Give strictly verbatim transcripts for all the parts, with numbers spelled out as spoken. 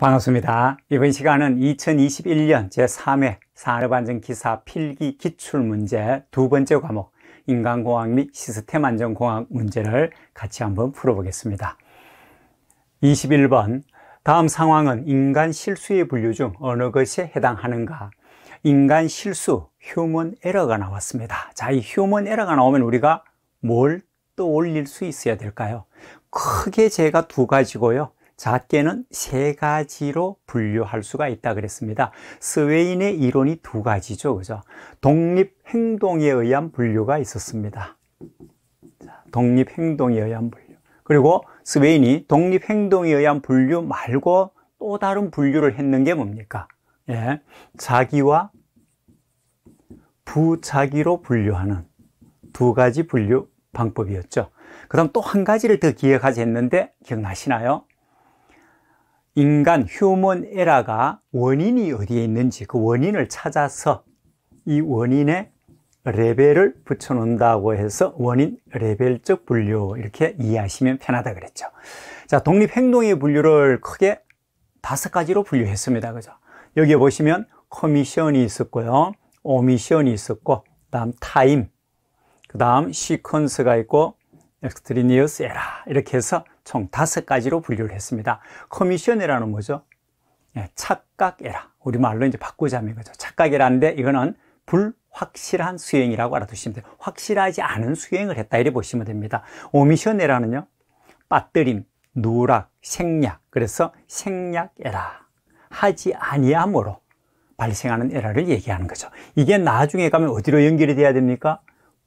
반갑습니다. 이번 시간은 이천이십일 년 제삼 회 산업안전기사 필기 기출문제 두 번째 과목 인간공학 및 시스템안전공학 문제를 같이 한번 풀어보겠습니다. 이십일 번 다음 상황은 인간 실수의 분류 중 어느 것에 해당하는가? 인간 실수, 휴먼 에러가 나왔습니다. 자, 이 휴먼 에러가 나오면 우리가 뭘 떠올릴 수 있어야 될까요? 크게 제가 두 가지고요. 작게는 세 가지로 분류할 수가 있다 그랬습니다. 스웨인의 이론이 두 가지죠, 그죠? 독립행동에 의한 분류가 있었습니다. 독립행동에 의한 분류. 그리고 스웨인이 독립행동에 의한 분류 말고 또 다른 분류를 했는 게 뭡니까? 예, 자기와 부자기로 분류하는 두 가지 분류 방법이었죠. 그 다음 또 한 가지를 더 기억하지 했는데 기억나시나요? 인간 휴먼 에러가 원인이 어디에 있는지 그 원인을 찾아서 이 원인에 레벨을 붙여놓는다고 해서 원인 레벨적 분류 이렇게 이해하시면 편하다 그랬죠. 자, 독립행동의 분류를 크게 다섯 가지로 분류했습니다. 그죠? 여기에 보시면 커미션이 있었고요, 오미션이 있었고, 그 다음 타임, 그 다음 시퀀스가 있고, 엑스트레이니어스 에라 이렇게 해서 총 다섯 가지로 분류를 했습니다. 커미션 에라는 뭐죠? 예, 착각 에라. 우리말로 이제 바꾸자면 이거죠. 착각 에라인데 이거는 불확실한 수행이라고 알아두시면 돼요. 확실하지 않은 수행을 했다 이래 보시면 됩니다. 오미션 에라는요, 빠뜨림, 누락, 생략. 그래서 생략 에라, 하지 아니함으로 발생하는 에라를 얘기하는 거죠. 이게 나중에 가면 어디로 연결이 돼야 됩니까?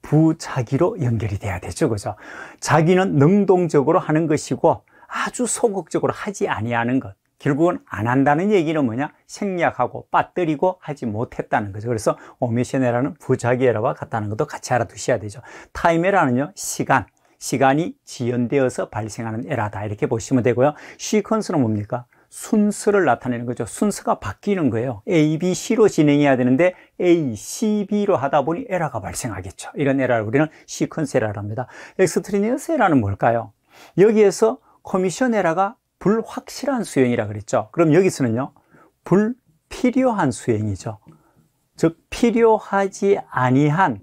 부자기로 연결이 돼야 되죠, 그죠? 자기는 능동적으로 하는 것이고 아주 소극적으로 하지 아니하는 것, 결국은 안 한다는 얘기는 뭐냐? 생략하고 빠뜨리고 하지 못했다는 거죠. 그래서 오미션 에라는 부자기 에라와 같다는 것도 같이 알아두셔야 되죠. 타임 에라는요, 시간, 시간이 지연되어서 발생하는 에라다 이렇게 보시면 되고요. 시퀀스는 뭡니까? 순서를 나타내는 거죠. 순서가 바뀌는 거예요. A, B, C로 진행해야 되는데 A, C, B로 하다 보니 에러가 발생하겠죠. 이런 에러를 우리는 시퀀스 에러를 합니다. 엑스트레이니어스 에러는 뭘까요? 여기에서 커미션 에러가 불확실한 수행이라 그랬죠. 그럼 여기서는요, 불필요한 수행이죠. 즉 필요하지 아니한,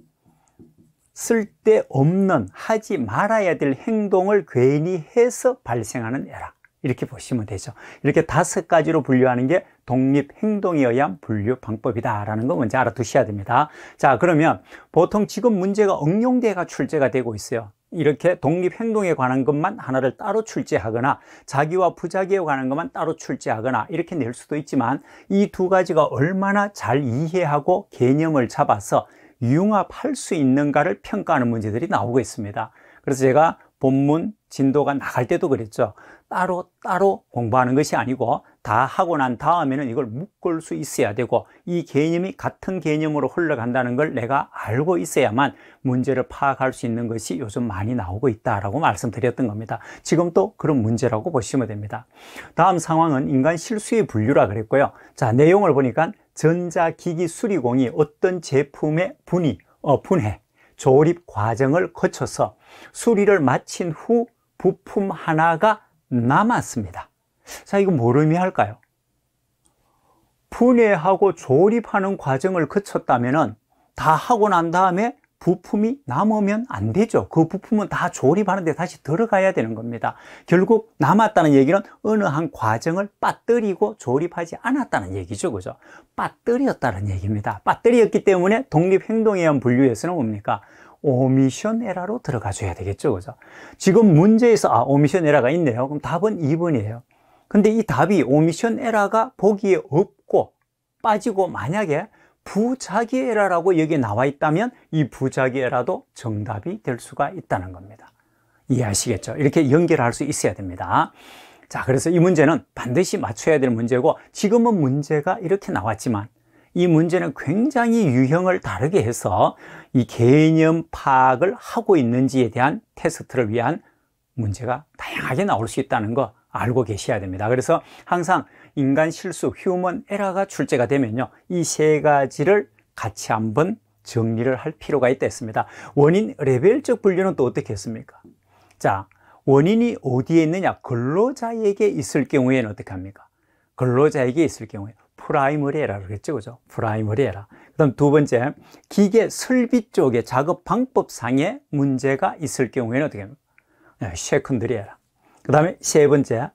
쓸데없는, 하지 말아야 될 행동을 괜히 해서 발생하는 에러 이렇게 보시면 되죠. 이렇게 다섯 가지로 분류하는 게 독립행동에 의한 분류 방법이다라는 거 먼저 알아두셔야 됩니다. 자, 그러면 보통 지금 문제가 응용대가 출제가 되고 있어요. 이렇게 독립행동에 관한 것만 하나를 따로 출제하거나 자기와 부자기에 관한 것만 따로 출제하거나 이렇게 낼 수도 있지만 이 두 가지가 얼마나 잘 이해하고 개념을 잡아서 융합할 수 있는가를 평가하는 문제들이 나오고 있습니다. 그래서 제가 본문 진도가 나갈 때도 그랬죠. 따로 따로 공부하는 것이 아니고 다 하고 난 다음에는 이걸 묶을 수 있어야 되고 이 개념이 같은 개념으로 흘러간다는 걸 내가 알고 있어야만 문제를 파악할 수 있는 것이 요즘 많이 나오고 있다라고 말씀드렸던 겁니다. 지금 또 그런 문제라고 보시면 됩니다. 다음 상황은 인간 실수의 분류라 그랬고요. 자, 내용을 보니까 전자기기 수리공이 어떤 제품의 분해, 어, 분해, 조립 과정을 거쳐서 수리를 마친 후 부품 하나가 남았습니다. 자, 이거 뭘 의미할까요? 분해하고 조립하는 과정을 거쳤다면 다 하고 난 다음에 부품이 남으면 안 되죠. 그 부품은 다 조립하는데 다시 들어가야 되는 겁니다. 결국 남았다는 얘기는 어느 한 과정을 빠뜨리고 조립하지 않았다는 얘기죠, 그죠? 빠뜨렸다는 얘기입니다. 빠뜨렸기 때문에 독립행동에 의한 분류에서는 뭡니까? 오미션 에라로 들어가 줘야 되겠죠, 그죠? 지금 문제에서 아, 오미션 에라가 있네요. 그럼 답은 이 번이에요. 근데 이 답이 오미션 에라가 보기에 없고 빠지고 만약에 부자기 에라라고 여기에 나와 있다면 이 부자기 에라도 정답이 될 수가 있다는 겁니다. 이해하시겠죠? 이렇게 연결할 수 있어야 됩니다. 자, 그래서 이 문제는 반드시 맞춰야 될 문제고 지금은 문제가 이렇게 나왔지만 이 문제는 굉장히 유형을 다르게 해서 이 개념 파악을 하고 있는지에 대한 테스트를 위한 문제가 다양하게 나올 수 있다는 거 알고 계셔야 됩니다. 그래서 항상 인간 실수, 휴먼 에러가 출제가 되면요, 이 세 가지를 같이 한번 정리를 할 필요가 있다 했습니다. 원인 레벨적 분류는 또 어떻게 했습니까? 자, 원인이 어디에 있느냐? 근로자에게 있을 경우에는 어떻게 합니까? 근로자에게 있을 경우에 프라이머리에라라고 했죠, 그죠? 프라이머리에라. 그다음 두 번째, 기계 설비 쪽에 작업 방법상의 문제가 있을 경우에는 어떻게 합니까? 네, 세컨드리에라. 그다음에 세 번째,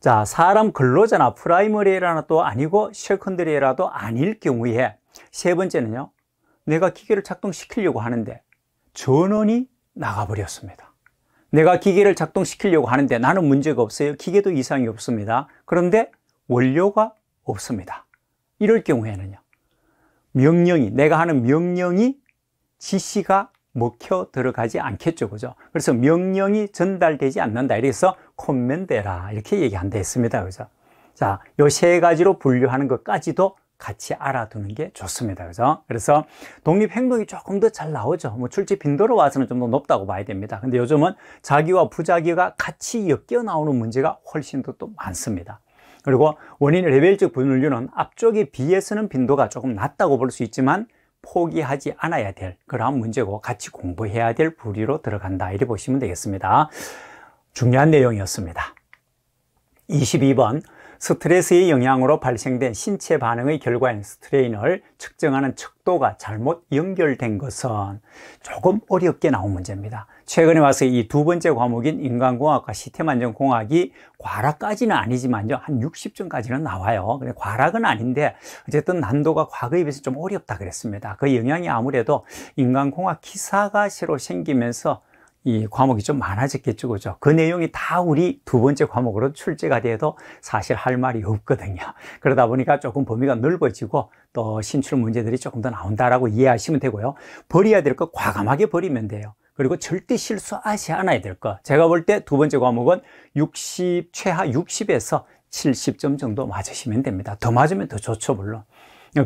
자 사람 근로자나 프라이머리에라나 또 아니고 세컨드리에라도 아닐 경우에 세 번째는요, 내가 기계를 작동시키려고 하는데 전원이 나가버렸습니다. 내가 기계를 작동시키려고 하는데 나는 문제가 없어요. 기계도 이상이 없습니다. 그런데 원료가 없습니다. 이럴 경우에는요, 명령이, 내가 하는 명령이 지시가 먹혀 들어가지 않겠죠, 그죠? 그래서 명령이 전달되지 않는다. 이래서 콤멘데라 이렇게 얘기한다 했습니다, 그죠? 자, 요 세 가지로 분류하는 것까지도 같이 알아두는 게 좋습니다, 그죠? 그래서 독립행동이 조금 더 잘 나오죠. 뭐 출제 빈도로 와서는 좀 더 높다고 봐야 됩니다. 근데 요즘은 자기와 부자기가 같이 엮여 나오는 문제가 훨씬 더 또 많습니다. 그리고 원인 레벨적 분류는 앞쪽에 비해서는 빈도가 조금 낮다고 볼 수 있지만 포기하지 않아야 될 그러한 문제고 같이 공부해야 될 부류로 들어간다, 이렇게 보시면 되겠습니다. 중요한 내용이었습니다. 이십이 번, 스트레스의 영향으로 발생된 신체 반응의 결과인 스트레인을 측정하는 척도가 잘못 연결된 것은 조금 어렵게 나온 문제입니다. 최근에 와서 이 두 번째 과목인 인간공학과 시스템안전공학이 과락까지는 아니지만요, 한 육십 점까지는 나와요. 근데 과락은 아닌데 어쨌든 난도가 과거에 비해서 좀 어렵다 그랬습니다. 그 영향이 아무래도 인간공학 기사가 새로 생기면서 이 과목이 좀 많아졌겠죠, 그죠? 그 내용이 다 우리 두 번째 과목으로 출제가 돼도 사실 할 말이 없거든요. 그러다 보니까 조금 범위가 넓어지고 또 신출 문제들이 조금 더 나온다라고 이해하시면 되고요. 버려야 될 거 과감하게 버리면 돼요. 그리고 절대 실수하지 않아야 될 거. 제가 볼 때 두 번째 과목은 육십, 최하 육십에서 칠십 점 정도 맞으시면 됩니다. 더 맞으면 더 좋죠, 물론.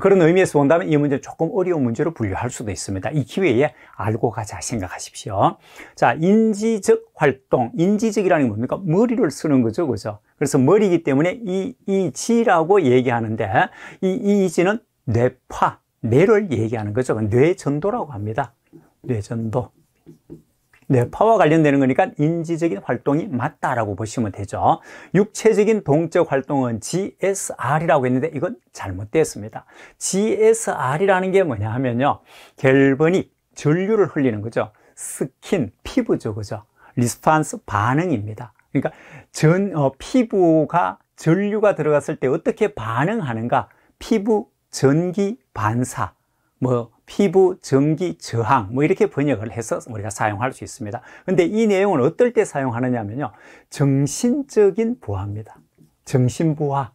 그런 의미에서 본다면 이 문제는 조금 어려운 문제로 분류할 수도 있습니다. 이 기회에 알고 가자 생각하십시오. 자, 인지적 활동. 인지적이라는 게 뭡니까? 머리를 쓰는 거죠, 그죠? 그래서 머리이기 때문에 이이지라고 얘기하는데, 이 이이지는 뇌파, 뇌를 얘기하는 거죠. 뇌전도라고 합니다. 뇌전도. 뇌파와 관련되는 거니까 인지적인 활동이 맞다라고 보시면 되죠. 육체적인 동적 활동은 지에스알이라고 했는데 이건 잘못됐습니다. 지에스알이라는 게 뭐냐 하면요, 갈바니, 전류를 흘리는 거죠. 스킨, 피부죠, 그죠? 리스판스 반응입니다. 그러니까 전 어, 피부가 전류가 들어갔을 때 어떻게 반응하는가, 피부 전기 반사, 뭐 피부 전기 저항, 뭐 이렇게 번역을 해서 우리가 사용할 수 있습니다. 근데 이 내용은 어떨 때 사용하느냐면요, 정신적인 부하입니다. 정신부하.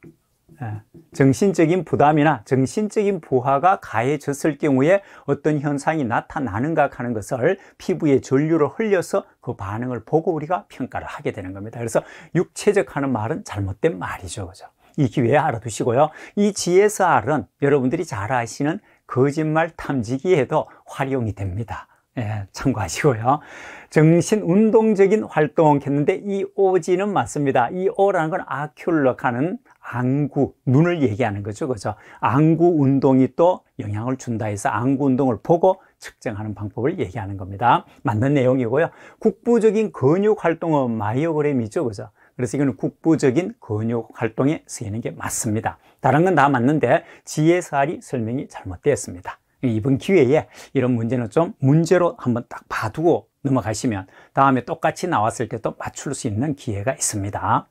정신적인 부담이나 정신적인 부하가 가해졌을 경우에 어떤 현상이 나타나는가 하는 것을 피부에 전류를 흘려서 그 반응을 보고 우리가 평가를 하게 되는 겁니다. 그래서 육체적 하는 말은 잘못된 말이죠, 그죠? 이 기회에 알아두시고요. 이 지에스알은 여러분들이 잘 아시는 거짓말 탐지기에도 활용이 됩니다. 예, 참고하시고요. 정신 운동적인 활동 했는데 이 오지는 맞습니다. 이 오라는 건 아큘럭하는 안구, 눈을 얘기하는 거죠, 그죠? 안구 운동이 또 영향을 준다 해서 안구 운동을 보고 측정하는 방법을 얘기하는 겁니다. 맞는 내용이고요. 국부적인 근육 활동은 마이오그램이죠, 그죠? 그래서 이거는 국부적인 근육 활동에 쓰이는 게 맞습니다. 다른 건 다 맞는데 지에스알이 설명이 잘못되었습니다. 이번 기회에 이런 문제는 좀 문제로 한번 딱 봐두고 넘어가시면 다음에 똑같이 나왔을 때도 맞출 수 있는 기회가 있습니다.